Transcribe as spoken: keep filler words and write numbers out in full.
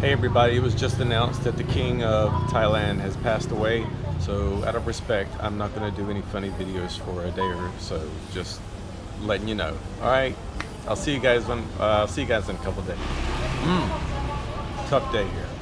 Hey everybody, it was just announced that the king of Thailand has passed away, so out of respect, I'm not going to do any funny videos for a day or so, just letting you know. Alright, I'll see you guys when, uh, I'll see you guys in a couple of days. Mm, tough day here.